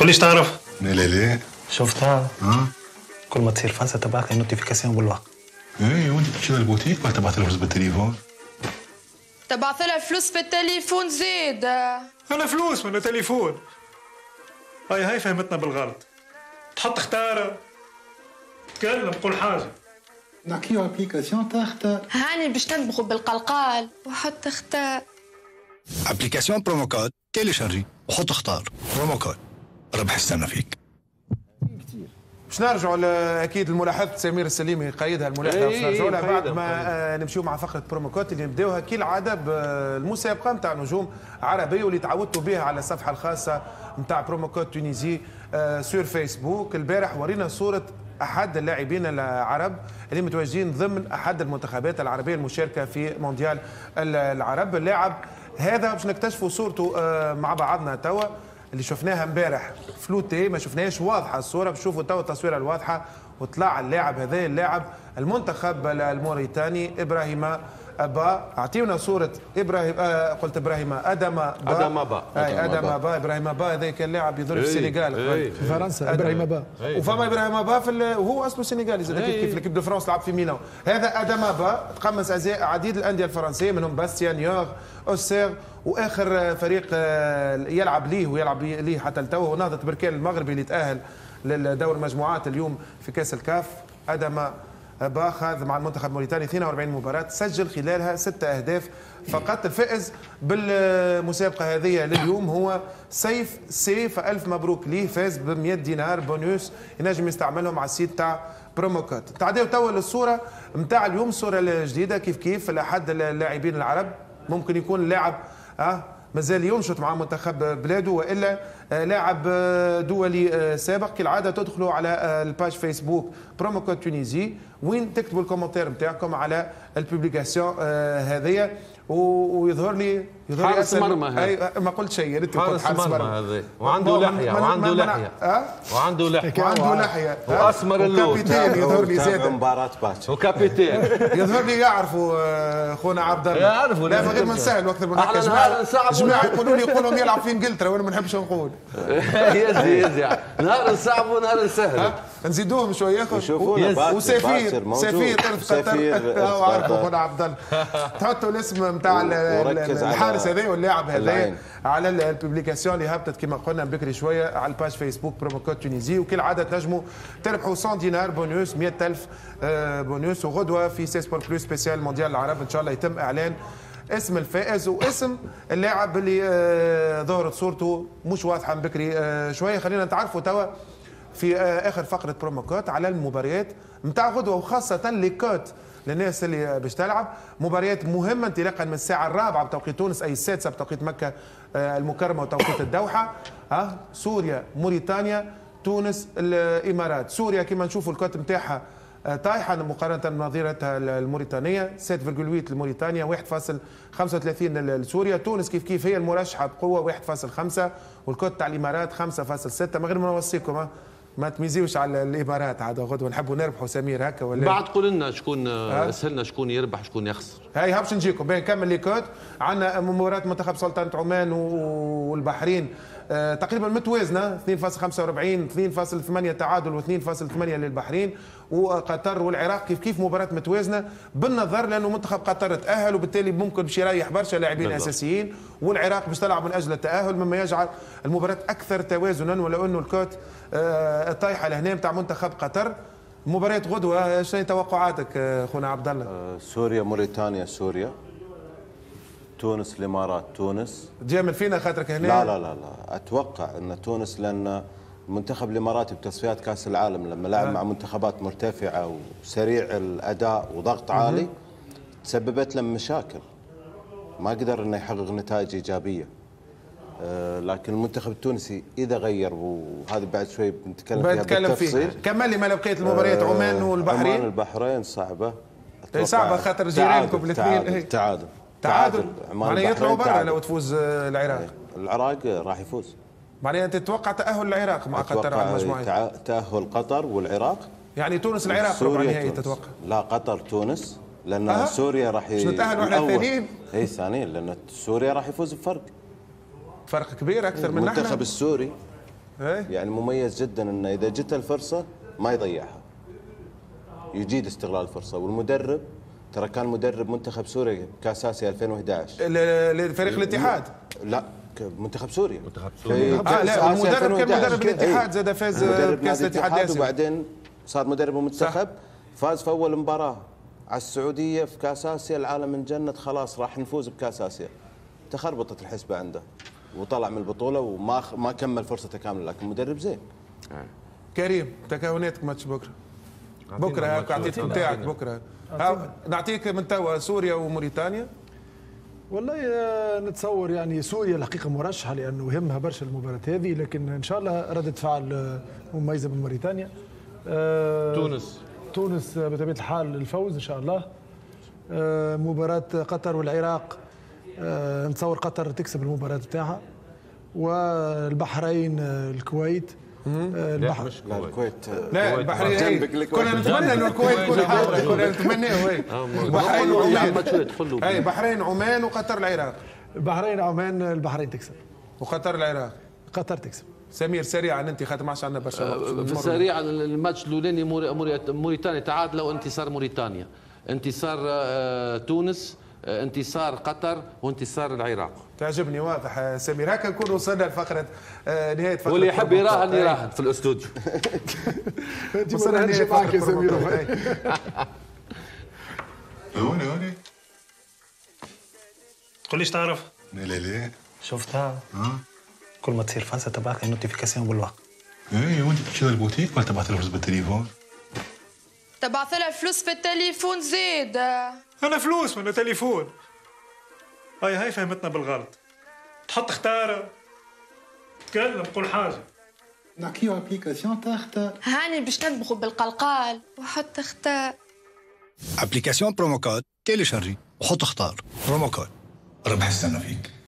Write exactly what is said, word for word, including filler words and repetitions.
تقوليش تعرف؟ لا لا لا شفتها؟ اه كل ما تصير فرصة تبعت لي نوتيفيكاسيون بالوقت. ايه ودي تمشي للبوتيك بعد تبعت لها فلوس بالتليفون. تبعت لها فلوس في التليفون زيد. أنا فلوس ولا تليفون؟ هاي هاي فهمتنا بالغلط. تحط اختاره. تكلم قول حاجة. نعطيو ابليكاسيون تاع اختار. هاني باش ننبغوا بالقلقال وحط اختار. ابليكاسيون بروموكود تيليشارجي وحط اختار. بروموكود ربح السنة فيك. باش نرجعوا اكيد لملاحظه سمير السليمي قايدها الملاحظه باش نرجعوا لها بعد ما نمشيو مع فقره بروموكوت اللي نبداوها كالعاده بالمسابقه نتاع نجوم عربيه واللي تعودتوا بها على الصفحه الخاصه نتاع بروموكوت تونيزي سور فيسبوك. البارح ورينا صوره احد اللاعبين العرب اللي متواجدين ضمن احد المنتخبات العربيه المشاركه في مونديال العرب. اللاعب هذا باش نكتشفوا صورته مع بعضنا توا اللي شفناها امبارح فلوتي ما شفناهاش واضحه الصوره، بشوفوا تو التصويره الواضحه وطلع اللاعب هذا اللاعب المنتخب الموريتاني ابراهيم با. اعطيونا صوره ابراهيم آه قلت ابراهيم ادم با ادم با ادم با ابراهيم با هذاك اللاعب يضرب في السنغال في فرنسا ابراهيم با وفما ابراهيم با في وهو اصله سنغالي زاد كيف ليكيب دو فرنسا لعب في ميلان. هذا ادم با تقمص عديد الانديه الفرنسيه منهم باستيان يوغ أوسيرغ واخر فريق يلعب ليه ويلعب ليه حتى لتوه نهضه بركان المغربي اللي تاهل لدور المجموعات اليوم في كاس الكاف. ادم با خاض مع المنتخب الموريتاني اثنين وأربعين مباراة سجل خلالها ستة أهداف فقط. الفائز بالمسابقة هذه لليوم هو سيف سي فألف مبروك ليه، فاز ب مئة دينار بونوس ينجم يستعملهم على السيت تاع بروموكوت. تعداو توا للصورة نتاع اليوم الصورة الجديدة كيف كيف لأحد اللاعبين العرب ممكن يكون لاعب أه مازال ينشط مع منتخب بلاده والا لاعب دولي سابق. كالعاده تدخلوا على الباج فيسبوك بروموكود تونيزي وين تكتبوا الكومنتير نتاعكم على البوبليكاسيون هذه ويظهر لي يظهر لي حارس مرمى ما قلت شيء انت قلت حارس مرمى هذا وعنده لحيه وعنده لحيه وعنده لحيه وعنده لحيه واسمر اللون كابيتان يظهر لي زاد مباراه باتش وكابيتان يظهر لي يعرفوا خونا عبد الله يعرفوا لا غير ما نسهل اكثر من هكا جماعه يقولوا لي يقولوا لي يلعب في انجلترا وانا ما نحبش نقول يزي يزي نهار صعب ونهار سهل نزيدوهم شويه اخر وسفير سفير طرف قطر هو عارفه خونا عبد الله تحطوا الاسم نتاع الحارس هذا واللاعب هذا على البوبليكاسيون اللي هبطت كما قلنا بكري شويه على الباج فيسبوك بروموكود تونيزي وكالعاده تنجموا تربحوا مئة دينار بونوس مئة ألف بونوس. وغدوه في سي سبور بلوس سبيسيال مونديال العرب ان شاء الله يتم اعلان اسم الفائز واسم اللاعب اللي ظهرت صورته مش واضحه من بكري شويه. خلينا نتعرفوا توا في اخر فقره بروموكوت على المباريات نتاع غدوه وخاصه لي كوت للناس اللي باش تلعب مباريات مهمه انطلاقا من الساعه الرابعه بتوقيت تونس اي السادسه بتوقيت مكه المكرمه وتوقيت الدوحه. ها سوريا موريتانيا تونس الامارات. سوريا كما نشوفوا الكوت نتاعها طايحه مقارنه بنظيرتها الموريتانيه ستة فاصلة ثمانية لموريتانيا واحد فاصل خمسة وثلاثين لسوريا. تونس كيف كيف هي المرشحه بقوه واحد فاصل خمسة والكوت تاع الامارات خمسة فاصل ستة. من غير ما نوصيكم ما تميزيوش على الامارات عاد غدوه نحبوا نربحوا سمير هكا ولا بعد قول لنا شكون اسهلنا شكون يربح شكون يخسر. هاي هابش نجيكم باهي نكمل لي كود. عندنا مباراه منتخب سلطنه عمان والبحرين أه تقريبا متوازنه اثنين فاصل خمسة وأربعين اثنين فاصل ثمانية تعادل واثنين فاصل ثمانية للبحرين. وقطر والعراق كيف كيف مباراه متوازنه بالنظر لانه منتخب قطر تاهل وبالتالي ممكن باش يريح برشا لاعبين اساسيين والعراق باش تلعب من اجل التاهل مما يجعل المباراه اكثر توازنا. ولو انه الكوت أه الطايحه لهنا نتاع منتخب قطر. مباراه غدوه شنو توقعاتك خونا عبد الله؟ سوريا موريتانيا سوريا تونس الامارات تونس. تجامل فينا خاطرك هنا؟ لا لا لا لا اتوقع ان تونس لان المنتخب الاماراتي بتصفيات كاس العالم لما لعب أه. مع منتخبات مرتفعه وسريع الاداء وضغط عالي أه. تسببت له مشاكل ما قدر انه يحقق نتائج ايجابيه. أه لكن المنتخب التونسي اذا غير وهذا بعد شوي بنتكلم فيها بالتفصيل. كمل لي ما لبقيت المباريات أه عمان والبحرين. عمان والبحرين صعبه صعبه خاطر جيرانكم الاثنين تعادل تعادل معناها يطلعوا برا لو تفوز العراق. العراق راح يفوز معناها تتوقع تاهل العراق مع قطر على المجموعه تاهل قطر والعراق يعني تونس العراق ربع نهائي تتوقع؟ لا قطر تونس لان أه. سوريا راح ي... نتاهلوا احنا الثانيين اي ثانيين لان سوريا راح يفوز بفرق فرق كبير اكثر من المنتخب السوري يعني مميز جدا انه اذا جت الفرصه ما يضيعها، يجيد استغلال الفرصه. والمدرب ترى كان مدرب منتخب سوريا كاساسيا ألفين وأحد عشر لفريق الاتحاد، لا منتخب سوريا، منتخب سوريا اه لا المدرب كان مدرب الاتحاد، زاد فاز بكاس الاتحاد وبعدين صار مدرب المنتخب، فاز في اول مباراه على السعوديه في كاس اسيا، العالم انجنت خلاص راح نفوز بكاس اسيا، تخربطت الحسبه عنده وطلع من البطوله وما ما كمل فرصته كامله، لكن مدرب زين. كريم تكهناتك ماتش بكره، بكره اعطيك بتاعك بكره، نعطيك من توا سوريا وموريتانيا. والله نتصور يعني سوريا الحقيقه مرشحه لانه يهمها برشا المباراه هذه، لكن ان شاء الله رده فعل مميزه من موريتانيا. تونس تونس بطبيعه الحال الفوز ان شاء الله. مباراه قطر والعراق نتصور قطر تكسب المباراه بتاعها، والبحرين الكويت. البحر مش لا الكويت لا البحرين كنا نتمنى انه الكويت تكون حاضره، كنا نتمناه هيك. البحرين وعمان، اي بحرين عمان وقطر العراق. بحرين عمان البحرين تكسب وقطر العراق قطر تكسب. سمير سريعا انت خاطر ما عادش عندنا برشا. سريعا الماتش الاولاني موريتانيا تعادلوا، انتصار موريتانيا، انتصار تونس، انتصار قطر، وانتصار العراق. تعجبني واضح سمير، هكا نكون وصلنا لفقره نهايه فقره، واللي يحب يراهن يراهن في الاستوديو. وصلنا نهايه فقره يا سمير. هوني هوني تقوليش تعرف؟ لا لا لا شفتها؟ كل ما تصير فرنسا تبعث لي نوتيفيكاسيون بالوقت. ايه وانت تمشي للبوتيك ولا تبعث لها فلوس بالتليفون؟ تبعث لها فلوس في التليفون زيد. أنا فلوس ولا تليفون؟ هاي هاي فهمتنا بالغلط. تحط اختاره تكلم قول حاجة. نعطيو ابليكاسيون تاع اختار. هاني باش نطبخوا بالقلقال وحط اختار. ابليكاسيون بروموكود تيليشارجي وحط اختار. بروموكود ربح السنة فيك.